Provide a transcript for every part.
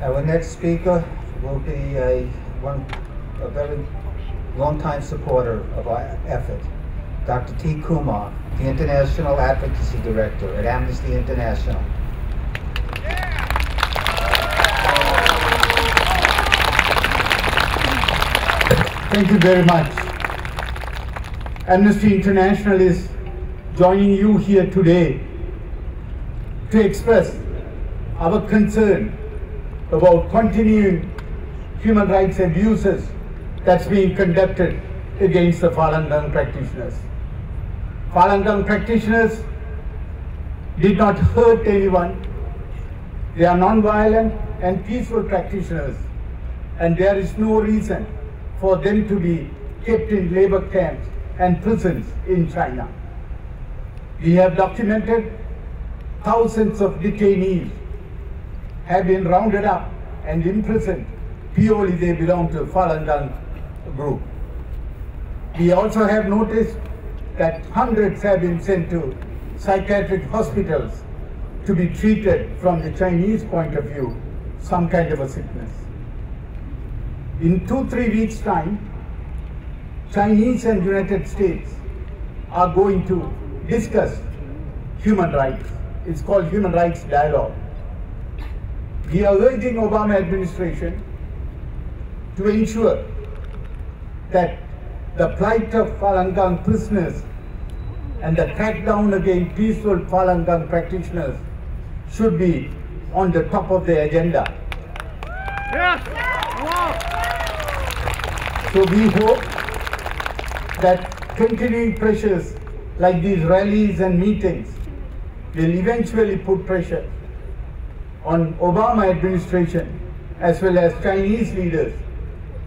Our next speaker will be a very long-time supporter of our effort, Dr. T. Kumar, the International Advocacy Director at Amnesty International. Thank you very much. Amnesty International is joining you here today to express our concern about continuing human rights abuses that's being conducted against the Falun Gong practitioners. Falun Gong practitioners did not hurt anyone. They are non-violent and peaceful practitioners, and there is no reason for them to be kept in labor camps and prisons in China. We have documented thousands of detainees have been rounded up and imprisoned purely they belong to Falun Gong group. We also have noticed that hundreds have been sent to psychiatric hospitals to be treated from the Chinese point of view, some kind of a sickness. In 2-3 weeks' time, Chinese and United States are going to discuss human rights. It's called Human Rights Dialogue. We are urging Obama administration to ensure that the plight of Falun Gong prisoners and the crackdown against peaceful Falun Gong practitioners should be on the top of the agenda. Yes. Wow. So we hope that continuing pressures like these rallies and meetings will eventually put pressure on Obama administration as well as Chinese leaders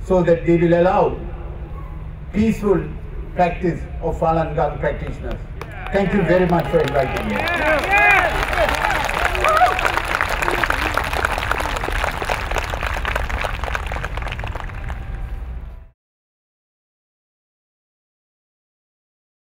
so that they will allow peaceful practice of Falun Gong practitioners. Thank you very much for inviting me.